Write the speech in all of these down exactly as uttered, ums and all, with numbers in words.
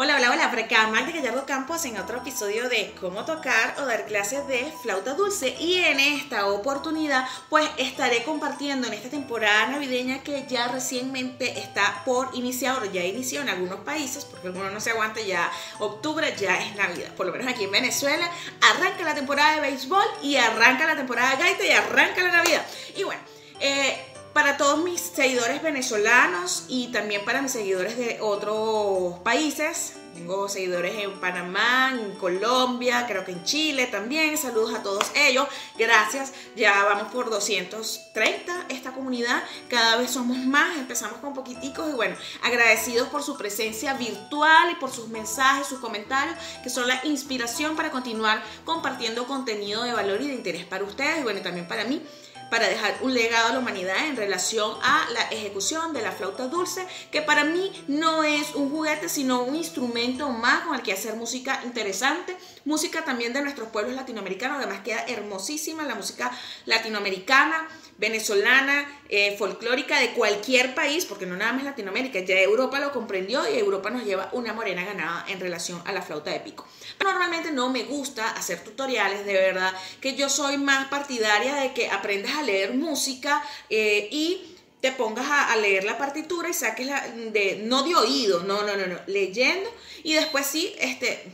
Hola, hola, hola, por acá Magda de Gallardo Campos en otro episodio de cómo tocar o dar clases de flauta dulce, y en esta oportunidad pues estaré compartiendo en esta temporada navideña que ya recientemente está por iniciar, o ya inició en algunos países, porque algunos no se aguanta, ya octubre ya es Navidad, por lo menos aquí en Venezuela arranca la temporada de béisbol y arranca la temporada de gaita y arranca la Navidad. Y bueno, eh... para todos mis seguidores venezolanos y también para mis seguidores de otros países, tengo seguidores en Panamá, en Colombia, creo que en Chile también, saludos a todos ellos, gracias, ya vamos por doscientos treinta esta comunidad, cada vez somos más, empezamos con poquiticos y bueno, agradecidos por su presencia virtual y por sus mensajes, sus comentarios, que son la inspiración para continuar compartiendo contenido de valor y de interés para ustedes y bueno, también para mí, para dejar un legado a la humanidad en relación a la ejecución de la flauta dulce, que para mí no es un juguete, sino un instrumento más con el que hacer música interesante, música también de nuestros pueblos latinoamericanos, además queda hermosísima la música latinoamericana, venezolana, eh, folclórica de cualquier país, porque no nada más Latinoamérica, ya Europa lo comprendió y Europa nos lleva una morena ganada en relación a la flauta de pico. Pero normalmente no me gusta hacer tutoriales, de verdad que yo soy más partidaria de que aprendas a leer música eh, y te pongas a, a leer la partitura y saques la, de, no de oído, no, no, no, no, leyendo, y después sí, este...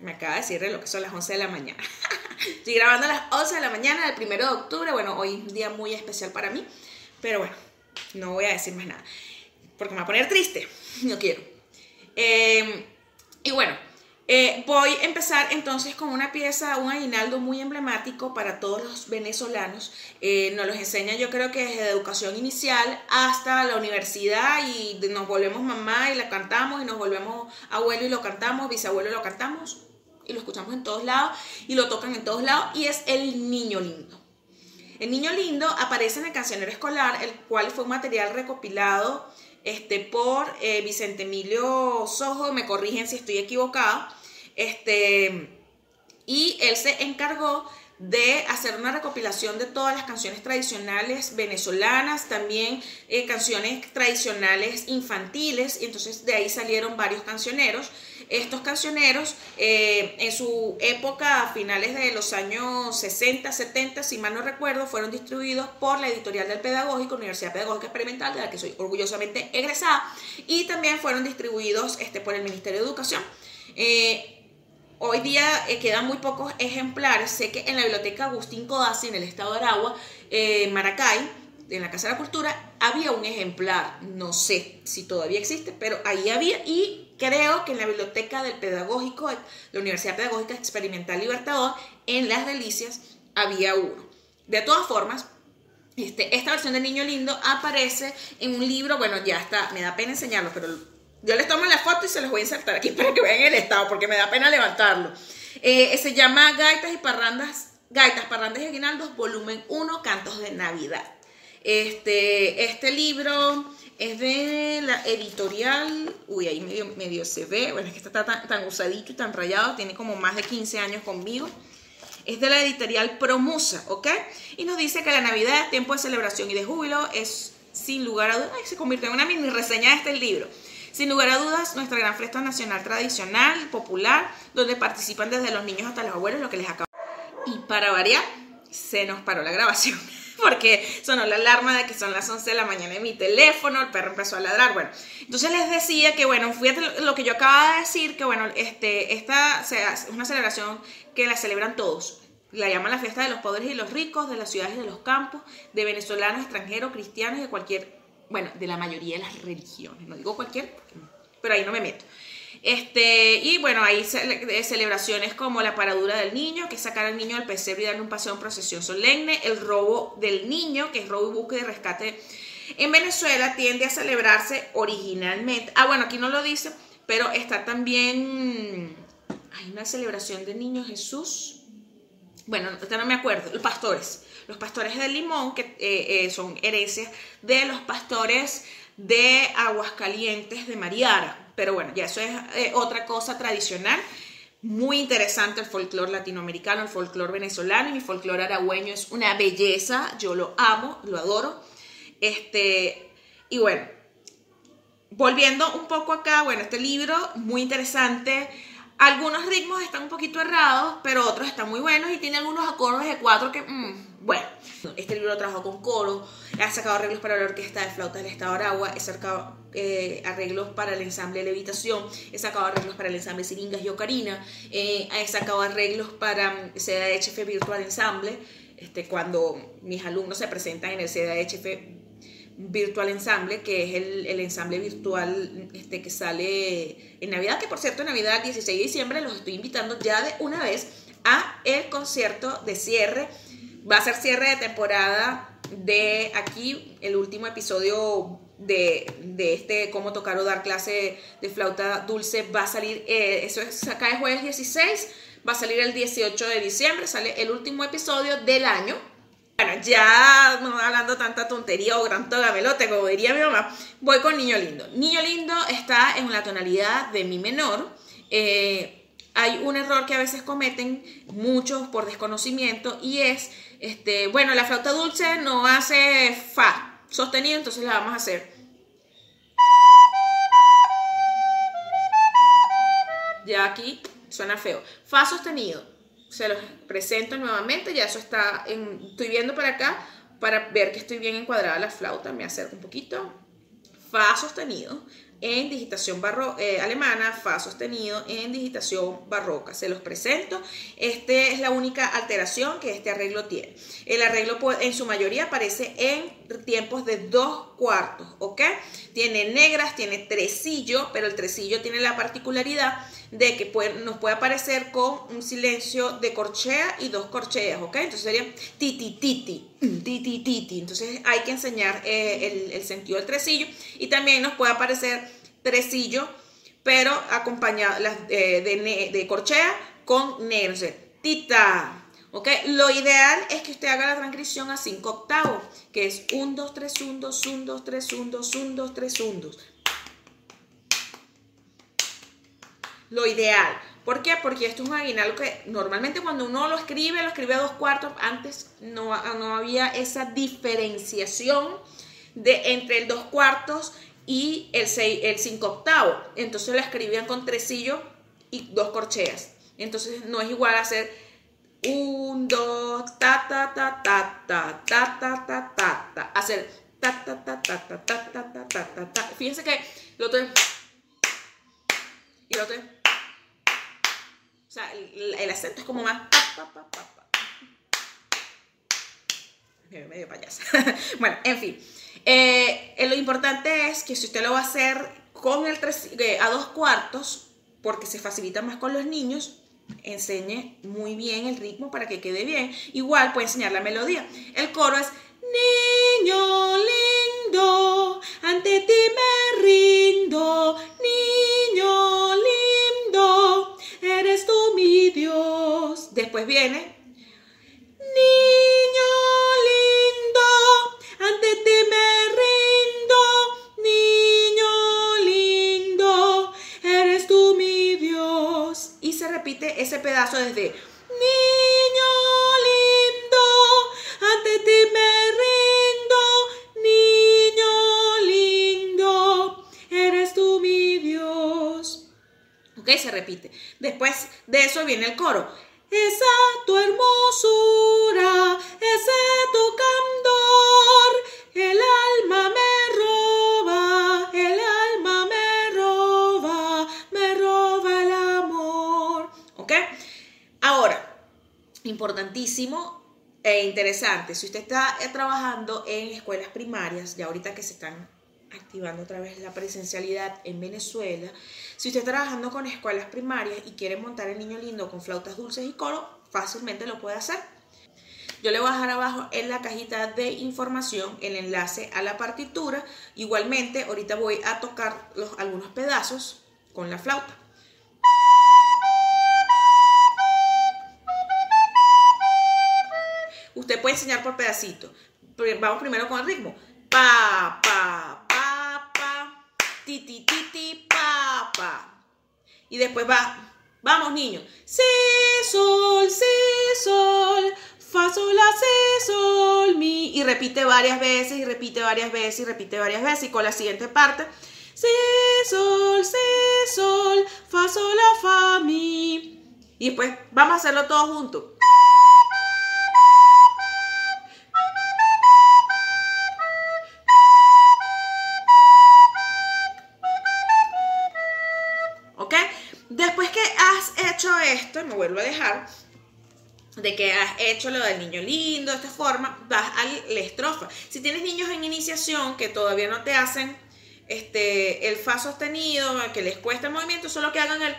me acaba de decir lo que son las once de la mañana. Estoy grabando a las once de la mañana del primero de octubre. Bueno, hoy es un día muy especial para mí. Pero bueno, no voy a decir más nada. Porque me va a poner triste. No quiero. Eh, y bueno, eh, voy a empezar entonces con una pieza, un aguinaldo muy emblemático para todos los venezolanos. Eh, nos los enseña, yo creo que desde educación inicial hasta la universidad. Y nos volvemos mamá y la cantamos. Y nos volvemos abuelo y lo cantamos. Bisabuelo y lo cantamos. Y lo escuchamos en todos lados, y lo tocan en todos lados, y es el Niño Lindo. El Niño Lindo aparece en el Cancionero Escolar, el cual fue un material recopilado este, por eh, Vicente Emilio Sojo, me corrigen si estoy equivocada, este, y él se encargó de hacer una recopilación de todas las canciones tradicionales venezolanas, también eh, canciones tradicionales infantiles, y entonces de ahí salieron varios cancioneros. Estos cancioneros eh, en su época, a finales de los años sesenta, setenta, si mal no recuerdo, fueron distribuidos por la editorial del Pedagógico, Universidad Pedagógica Experimental, de la que soy orgullosamente egresada, y también fueron distribuidos este, por el Ministerio de Educación. Eh, Hoy día eh, quedan muy pocos ejemplares. Sé que en la Biblioteca Agustín Coasi, en el Estado de Aragua, eh, Maracay, en la Casa de la Cultura, había un ejemplar. No sé si todavía existe, pero ahí había. Y creo que en la Biblioteca del Pedagógico, la Universidad Pedagógica Experimental Libertador, en Las Delicias, había uno. De todas formas, este, esta versión de Niño Lindo aparece en un libro. Bueno, ya está, me da pena enseñarlo, pero... yo les tomo la foto y se los voy a insertar aquí para que vean el estado, porque me da pena levantarlo. Eh, se llama Gaitas y Parrandas, Gaitas, Parrandas y Aguinaldos, volumen uno, Cantos de Navidad. Este, este libro es de la editorial, uy, ahí medio, medio se ve, bueno, es que está tan, tan usadito y tan rayado, tiene como más de quince años conmigo. Es de la editorial Promusa, ¿ok? Y nos dice que la Navidad es tiempo de celebración y de júbilo, es sin lugar a dudas, y se convirtió en una mini reseña de este libro. Sin lugar a dudas, nuestra gran fiesta nacional tradicional y popular, donde participan desde los niños hasta los abuelos, lo que les acabo. Y para variar, se nos paró la grabación, porque sonó la alarma de que son las once de la mañana en mi teléfono, el perro empezó a ladrar, bueno. Entonces les decía que, bueno, fíjate lo que yo acababa de decir, que bueno, este, esta es una celebración que la celebran todos. La llaman la fiesta de los pobres y los ricos, de las ciudades y de los campos, de venezolanos, extranjeros, cristianos y de cualquier... bueno, de la mayoría de las religiones, no digo cualquier, pero ahí no me meto. Este, y bueno, hay celebraciones como la paradura del niño, que es sacar al niño del pesebre y darle un paseo en procesión solemne, el robo del niño, que es robo y búsqueda y rescate. En Venezuela tiende a celebrarse originalmente, ah bueno, aquí no lo dice, pero está también, hay una celebración del Niño Jesús, bueno, ahorita no me acuerdo, los pastores. Los pastores de Limón, que eh, eh, son herencias de los pastores de Aguascalientes de Mariara. Pero bueno, ya eso es eh, otra cosa tradicional. Muy interesante el folclore latinoamericano, el folclore venezolano y mi folclore aragüeño es una belleza. Yo lo amo, lo adoro. Este, y bueno, Volviendo un poco acá, bueno, este libro, muy interesante. Algunos ritmos están un poquito errados, pero otros están muy buenos y tiene algunos acordes de cuatro que, mmm, bueno. Este libro lo trabajó con coro, ha sacado arreglos para la Orquesta de Flauta del Estado de Aragua, ha sacado eh, arreglos para el ensamble Levitación, he sacado arreglos para el ensamble Siringas y Ocarina, eh, he sacado arreglos para C D H F Virtual Ensamble, este, cuando mis alumnos se presentan en el C D H F Virtual Ensamble, que es el, el ensamble virtual este, que sale en Navidad, que por cierto en Navidad, dieciséis de diciembre, los estoy invitando ya de una vez a el concierto de cierre. Va a ser cierre de temporada de aquí, el último episodio de, de este cómo tocar o dar clase de flauta dulce va a salir, eh, eso es acá el jueves dieciséis, va a salir el dieciocho de diciembre, sale el último episodio del año. Bueno, ya no hablando tanta tontería o gran togamelote, como diría mi mamá, voy con Niño Lindo. Niño Lindo está en la tonalidad de mi menor. Eh, hay un error que a veces cometen muchos por desconocimiento y es, este, bueno, la flauta dulce no hace fa sostenido, entonces la vamos a hacer. Ya aquí suena feo. Fa sostenido, se los presento nuevamente, ya eso está, en, estoy viendo para acá para ver que estoy bien encuadrada la flauta, me acerco un poquito. Fa sostenido. En digitación barro, eh, alemana, fa sostenido en digitación barroca. Se los presento. Esta es la única alteración que este arreglo tiene. El arreglo en su mayoría aparece en tiempos de dos cuartos, ¿ok? Tiene negras, tiene tresillo, pero el tresillo tiene la particularidad de que puede, nos puede aparecer con un silencio de corchea y dos corcheas, ¿ok? Entonces sería titi, titi, titi, titi. Entonces hay que enseñar eh, el, el sentido del tresillo y también nos puede aparecer tresillo, pero acompañado eh, de, de corchea con negro, o sea, tita, ¿ok? Lo ideal es que usted haga la transcripción a cinco octavos, que es uno, dos, tres, uno, dos, uno, dos, tres, uno, dos, uno, dos, tres, uno, dos. Lo ideal. ¿Por qué? Porque esto es un aguinaldo que normalmente cuando uno lo escribe, lo escribe a dos cuartos. Antes no, no había esa diferenciación de entre el dos cuartos y el, seis, el cinco octavo. Entonces lo escribían con tresillo y dos corcheas. Entonces no es igual hacer un, dos, ta, ta, ta, ta, ta, ta, ta, ta, ta, ta. Hacer ta, ta, ta, ta, ta, ta, ta, ta, ta, ta, ta. Fíjense que lo tengo. Y el otro, o sea, el, el acento es como más pa, pa, pa, pa, pa. Medio payasa. Bueno, en fin, eh, eh, lo importante es que si usted lo va a hacer con el tres, eh, a dos cuartos, porque se facilita más con los niños, enseñe muy bien el ritmo para que quede bien. Igual puede enseñar la melodía. El coro es niño lindo, ante ti me rindo, niño. Eres tú mi Dios. Después viene niño lindo, ante ti me rindo, niño lindo, eres tú mi Dios. Y se repite ese pedazo desde niño lindo, ante ti me rindo, niño lindo, eres tú mi Dios. Ok, se repite. Después de eso viene el coro. Esa tu hermosura, ese tu candor, el alma me roba, el alma me roba, me roba el amor. Ok, ahora, importantísimo e interesante, si usted está trabajando en escuelas primarias, ya ahorita que se están activando otra vez la presencialidad en Venezuela, si usted está trabajando con escuelas primarias y quiere montar el Niño Lindo con flautas dulces y coro, fácilmente lo puede hacer. Yo le voy a dejar abajo en la cajita de información el enlace a la partitura. Igualmente, ahorita voy a tocar los, algunos pedazos con la flauta. Usted puede enseñar por pedacito. Vamos primero con el ritmo. Pa, pa, ti, ti, ti, ti, pa, pa. Y después va, vamos niños, si, sol, si, sol, fa, sol, la, si, sol, mi. Y repite varias veces, y repite varias veces, y repite varias veces. Y con la siguiente parte, si, sol, si, sol, fa, sol, la, fa, mi. Y después vamos a hacerlo todos juntos. ¿Ok? Después que has hecho esto, me vuelvo a dejar, de que has hecho lo del niño lindo, de esta forma, vas a la estrofa. Si tienes niños en iniciación que todavía no te hacen este, el fa sostenido, que les cuesta el movimiento, solo que hagan el...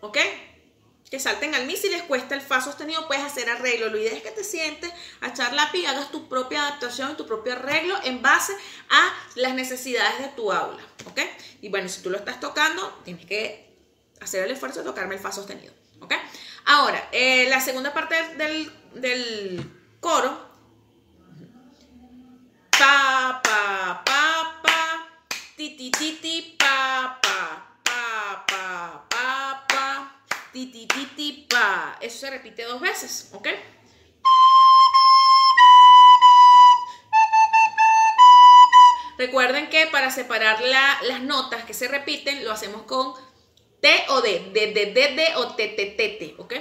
¿Ok? Que salten al mi, si les cuesta el fa sostenido, puedes hacer arreglo. Lo ideal es que te sientes a echar lápiz y hagas tu propia adaptación, tu propio arreglo en base a las necesidades de tu aula, ¿ok? Y bueno, si tú lo estás tocando, tienes que hacer el esfuerzo de tocarme el fa sostenido, ¿ok? Ahora, eh, la segunda parte del, del coro. Pa, pa, pa, pa, ti, ti, ti, ti, pa, pa, pa, pa, pa, pa. Ti, ti, ti, ti, pa. Eso se repite dos veces, ¿ok? Recuerden que para separar la, las notas que se repiten, lo hacemos con T o D, D, D, D, D o T, T, T, T, ¿ok?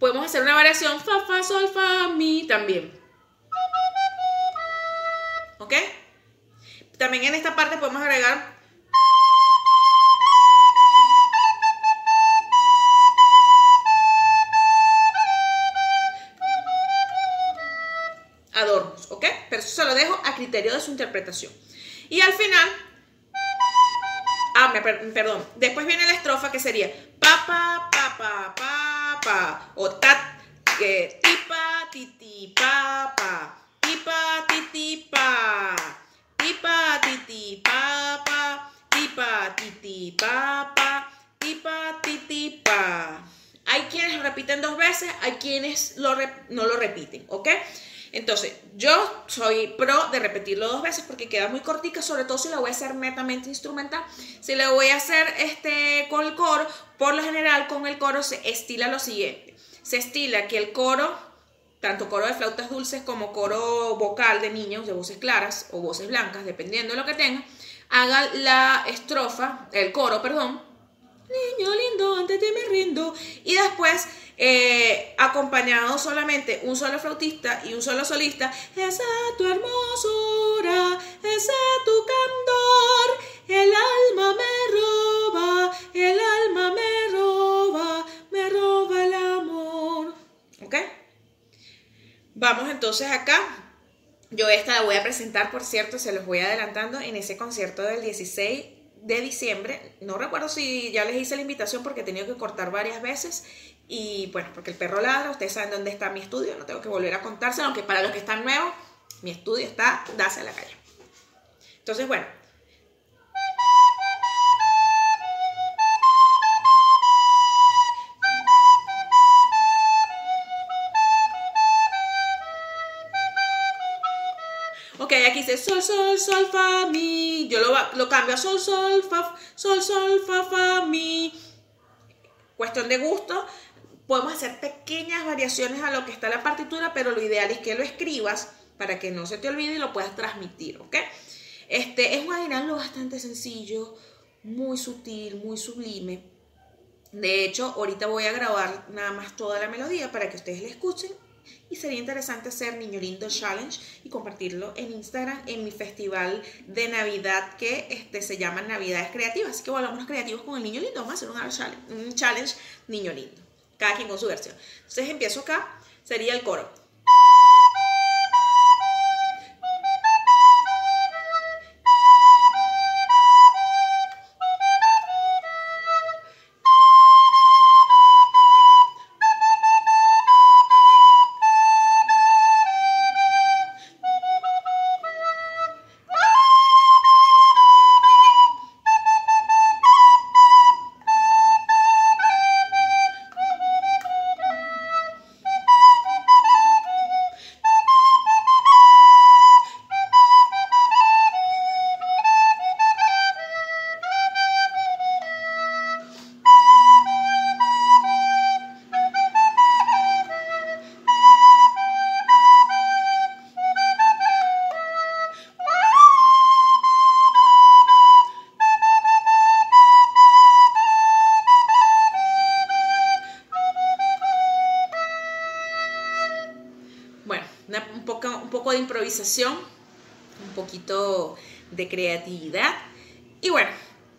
Podemos hacer una variación fa, fa, sol, fa, mi también. ¿Ok? También en esta parte podemos agregar. Adornos, ¿ok? Pero eso se lo dejo a criterio de su interpretación. Y al final. Ah, me per perdón. Después viene la estrofa que sería pa, pa, pa, pa, pa. Pa, o ta, que tipa, titi, pa, pa, tipa, titi, pa, tipa, titi, pa, pa, tipa, titi, pa, pa, tipa, titi, pa. Hay quienes lo repiten dos veces, hay quienes lo rep- no lo repiten, ¿ok? Entonces, yo soy pro de repetirlo dos veces porque queda muy cortica, sobre todo si la voy a hacer netamente instrumental. Si la voy a hacer este, con el coro, por lo general con el coro se estila lo siguiente. Se estila que el coro, tanto coro de flautas dulces como coro vocal de niños, de voces claras o voces blancas, dependiendo de lo que tengan, haga la estrofa, el coro, perdón. Niño lindo, ante ti me rindo. Y después, eh, acompañado solamente un solo flautista y un solo solista. Esa tu hermosura, ese tu candor, el alma me roba, el alma me roba, me roba el amor. ¿Ok? Vamos entonces acá. Yo esta la voy a presentar, por cierto, se los voy adelantando en ese concierto del dieciséis de diciembre, no recuerdo si ya les hice la invitación porque he tenido que cortar varias veces y bueno, porque el perro ladra, ustedes saben dónde está mi estudio, no tengo que volver a contárselo, aunque para los que están nuevos, mi estudio está, dase a la calle. Entonces, bueno. Ok, aquí dice sol, sol, sol, fa, mi. Yo lo, lo cambio a sol, sol, fa, sol, sol, fa, fa, mi. Cuestión de gusto. Podemos hacer pequeñas variaciones a lo que está en la partitura, pero lo ideal es que lo escribas para que no se te olvide y lo puedas transmitir, ¿ok? Este, es un aguinaldo bastante sencillo, muy sutil, muy sublime. De hecho, ahorita voy a grabar nada más toda la melodía para que ustedes la escuchen. Y sería interesante hacer Niño Lindo Challenge y compartirlo en Instagram en mi festival de Navidad que este, se llama Navidades Creativas. Así que volvamos creativos con el Niño Lindo. Vamos a hacer un challenge, un challenge Niño Lindo. Cada quien con su versión. Entonces empiezo acá. Sería el coro. poco de improvisación, un poquito de creatividad. Y bueno,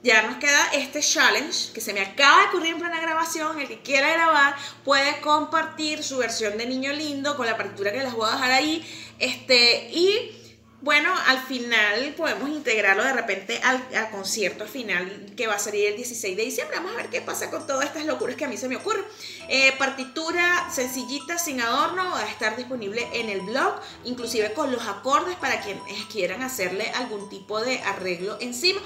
ya nos queda este challenge que se me acaba de ocurrir en plena grabación. El que quiera grabar puede compartir su versión de Niño Lindo con la partitura que les voy a dejar ahí. Este, y bueno, al final podemos integrarlo de repente al, al concierto final que va a salir el dieciséis de diciembre. Vamos a ver qué pasa con todas estas locuras que a mí se me ocurren. Eh, partitura sencillita, sin adorno, va a estar disponible en el blog, inclusive con los acordes para quienes quieran hacerle algún tipo de arreglo encima.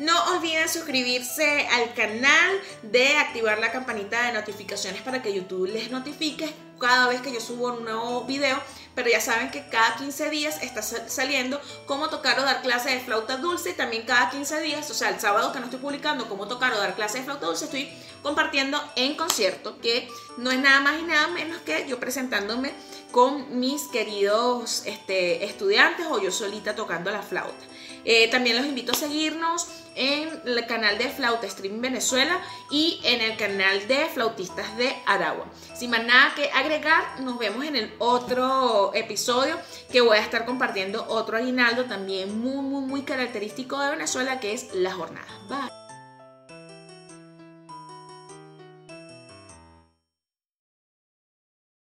No olviden suscribirse al canal, de activar la campanita de notificaciones para que YouTube les notifique cada vez que yo subo un nuevo video. Pero ya saben que cada quince días está saliendo cómo tocar o dar clase de flauta dulce. También cada quince días, o sea, el sábado que no estoy publicando cómo tocar o dar clase de flauta dulce, estoy compartiendo en concierto, que no es nada más y nada menos que yo presentándome con mis queridos este, estudiantes o yo solita tocando la flauta. Eh, también los invito a seguirnos en el canal de Flauta Stream Venezuela y en el canal de Flautistas de Aragua. Sin más nada que agregar, nos vemos en el otro episodio, que voy a estar compartiendo otro aguinaldo también muy, muy, muy característico de Venezuela, que es la jornada. Bye.